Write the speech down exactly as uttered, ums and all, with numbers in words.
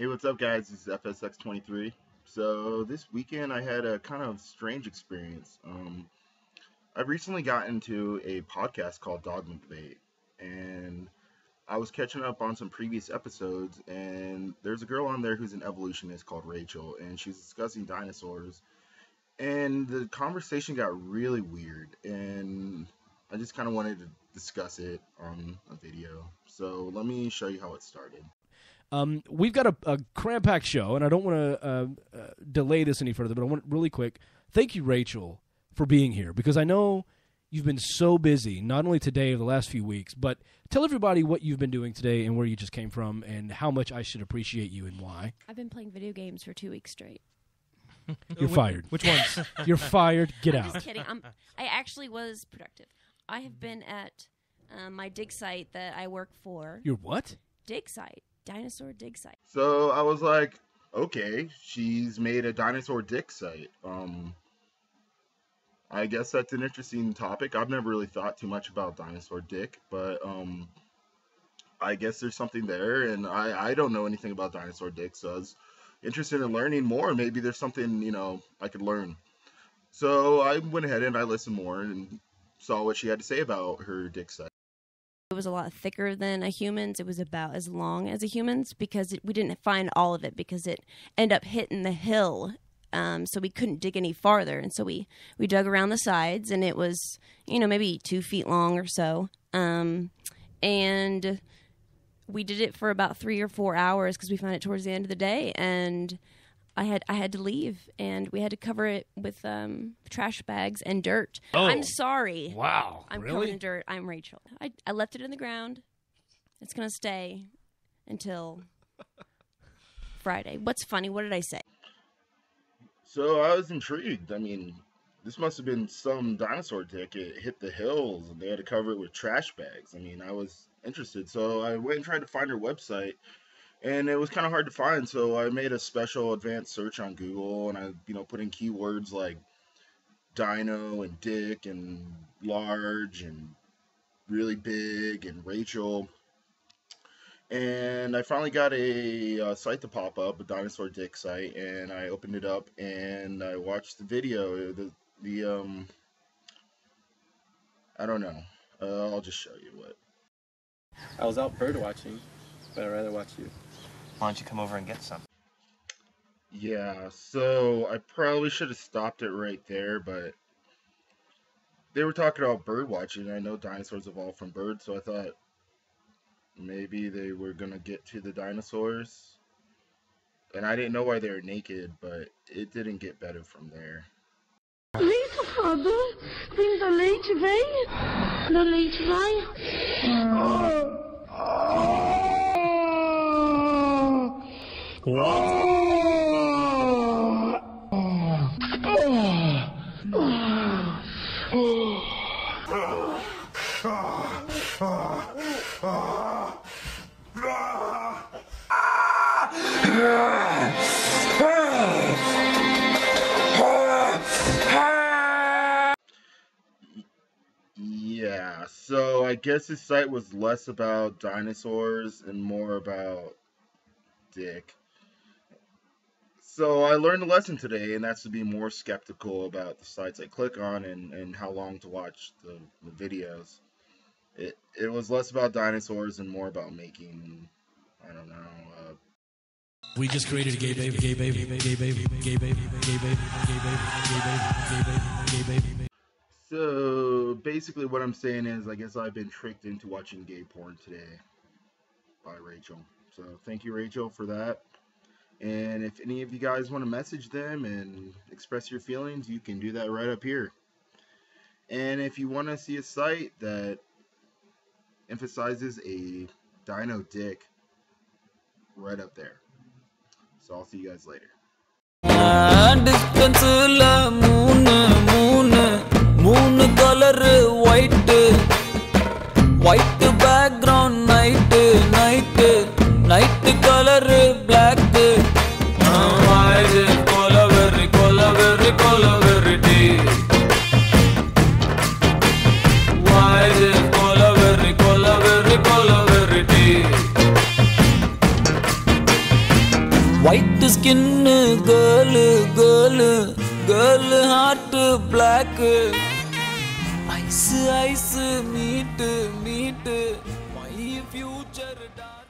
Hey, what's up, guys? This is F S X twenty-three. So this weekend I had a kind of strange experience. Um, I recently got into a podcast called Dogma Debate, and I was catching up on some previous episodes, and there's a girl on there who's an evolutionist called Rachel, and she's discussing dinosaurs, and the conversation got really weird, and I just kind of wanted to discuss it on a video. So let me show you how it started. Um, we've got a, a cram-packed show, and I don't want to uh, uh, delay this any further, but I want it really quick. Thank you, Rachel, for being here, because I know you've been so busy, not only today or the last few weeks, but tell everybody what you've been doing today and where you just came from and how much I should appreciate you and why. I've been playing video games for two weeks straight. You're fired. Which ones? You're fired. Get I'm out. I'm just kidding. I'm, I actually was productive. I have been at um, my dig site that I work for. Your what? Dig site. Dinosaur dig site. So I was like, okay, she's made a dinosaur dig site. Um, I guess that's an interesting topic. I've never really thought too much about dinosaur dick, but um, I guess there's something there, and I, I don't know anything about dinosaur dick, so I was interested in learning more. Maybe there's something, you know, I could learn. So I went ahead and I listened more and saw what she had to say about her dig site. It was a lot thicker than a human's. It was about as long as a human's because it, we didn't find all of it because it ended up hitting the hill. Um, so we couldn't dig any farther. And so we, we dug around the sides, and it was, you know, maybe two feet long or so. Um, and we did it for about three or four hours because we found it towards the end of the day. And I had I had to leave, and we had to cover it with um, trash bags and dirt. Oh, I'm sorry. Wow. I'm really? Covered in dirt. I'm Rachel. I, I left it in the ground. It's going to stay until Friday. What's funny? What did I say? So I was intrigued. I mean, this must have been some dinosaur dick. It hit the hills, and they had to cover it with trash bags. I mean, I was interested. So I went and tried to find her website. And it was kind of hard to find, so I made a special advanced search on Google, and I, you know, put in keywords like dino and dick and large and really big and Rachel. And I finally got a uh, site to pop up, a dinosaur dick site, and I opened it up and I watched the video. The, the um, I don't know. Uh, I'll just show you what. I was out bird watching, but I'd rather watch you. Why don't you come over and get some? Yeah, so I probably should have stopped it right there, but they were talking about bird watching. I know dinosaurs evolved from birds, so I thought maybe they were going to get to the dinosaurs. And I didn't know why they were naked, but it didn't get better from there. Little father, bring the late vein, the late vein. Oh. Oh. Yeah, so I guess this site was less about dinosaurs and more about dick. So I learned a lesson today, and that's to be more skeptical about the sites I click on and, and how long to watch the, the videos. It it was less about dinosaurs and more about making, I don't know. Uh... We just created a gay baby, gay baby, gay baby, gay baby, gay baby, gay baby, gay baby, gay baby, gay baby, gay baby. So basically what I'm saying is I guess I've been tricked into watching gay porn today by Rachel. So thank you, Rachel, for that. And if any of you guys want to message them and express your feelings, you can do that right up here. And if you want to see a site that emphasizes a dino dick, right up there. So I'll see you guys later. White background, night, night, night color, black. White skin, girl, girl, girl, heart black. Ice, ice, meat, meat, my future dark.